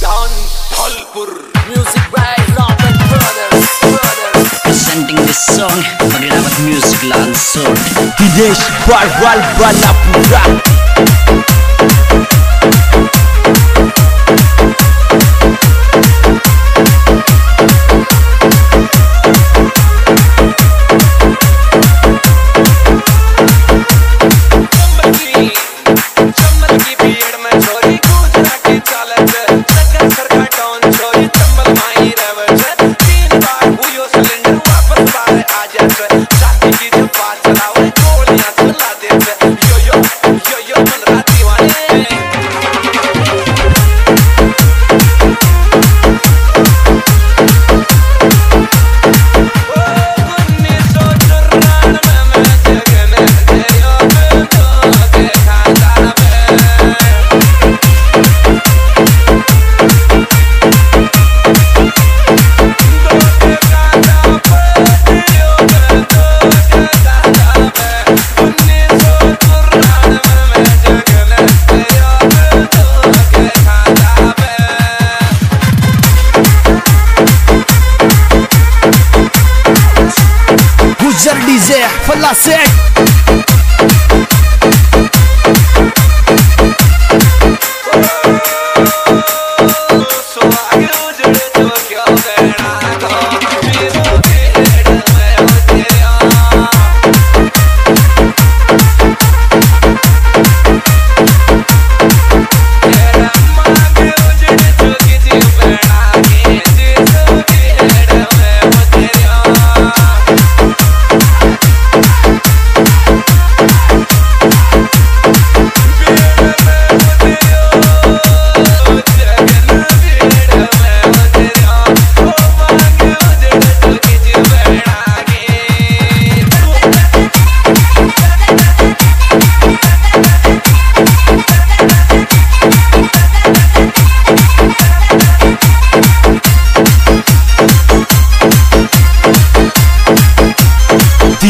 Dholpur music by Robert brothers presenting this song Bagdawat Music Lalsot Dinesh Parwal Balapura।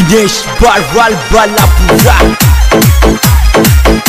DJ Lalsot Dinesh Parwal Balapura। DJ Lalsot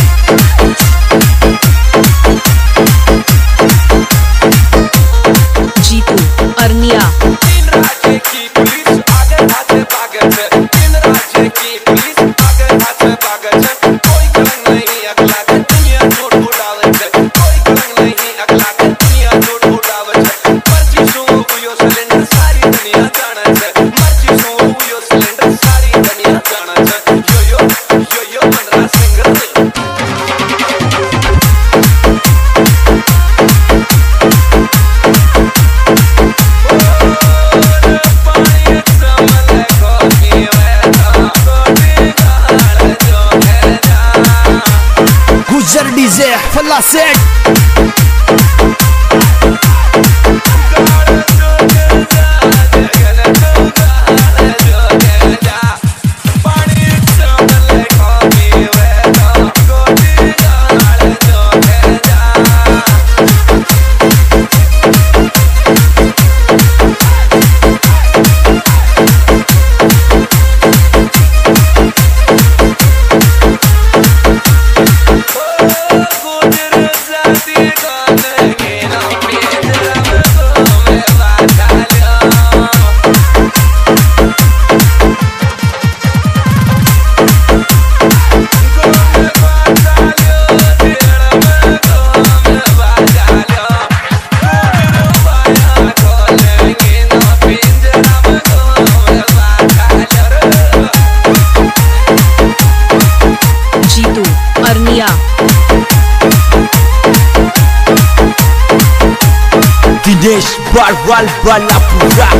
Dinesh Parwal Balapura।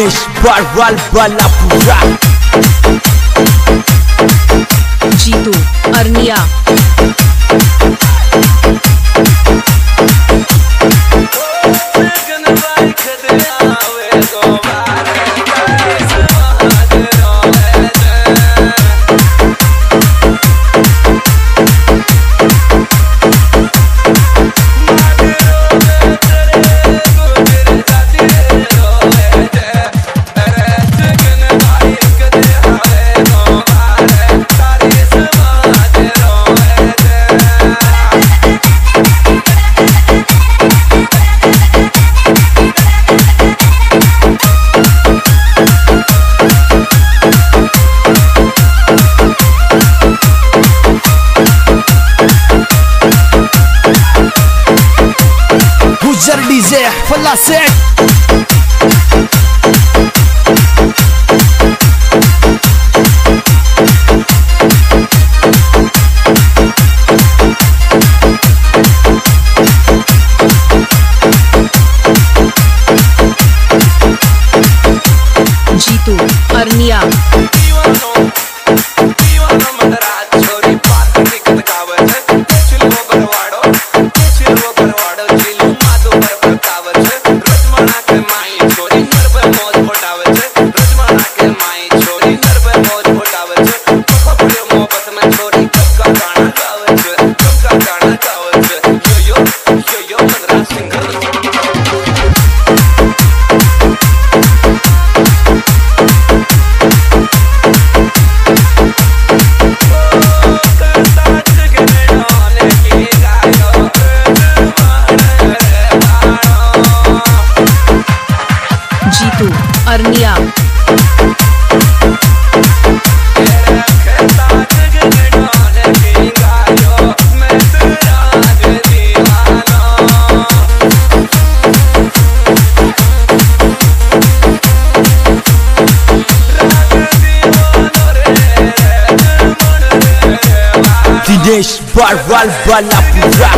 देश बवाल वाला पूरा। Jitu Arniya DJ फल्ला set Jitu Arniya Arniya Dinesh बवाल वाला पूरा।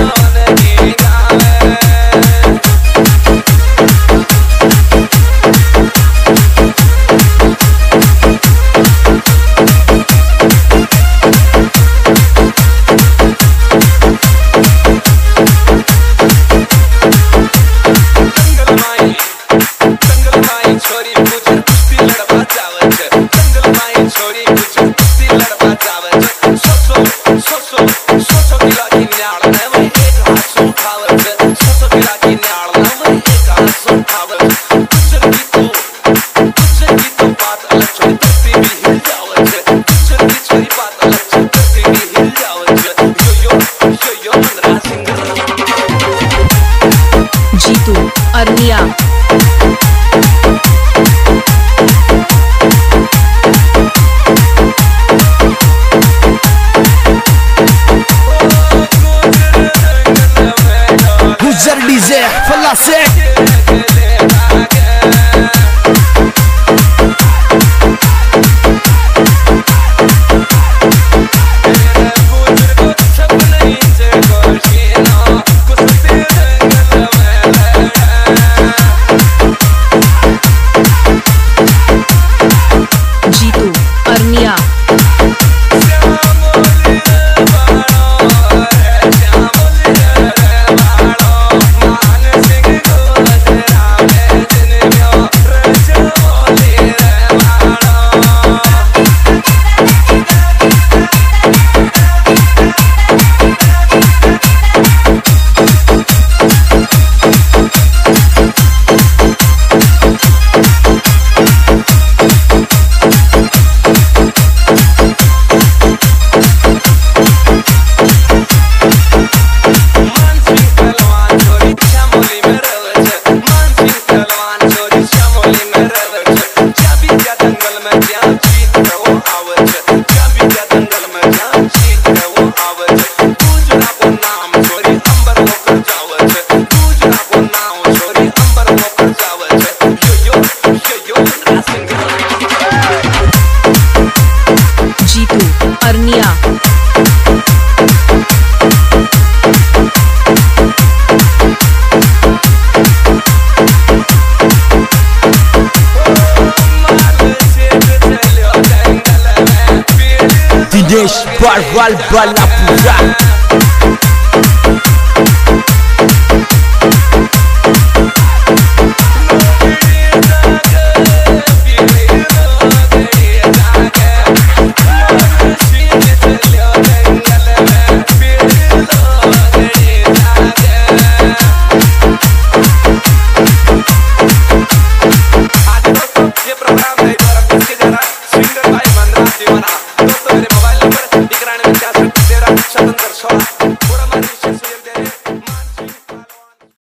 देश पर वाल वाला पूरा।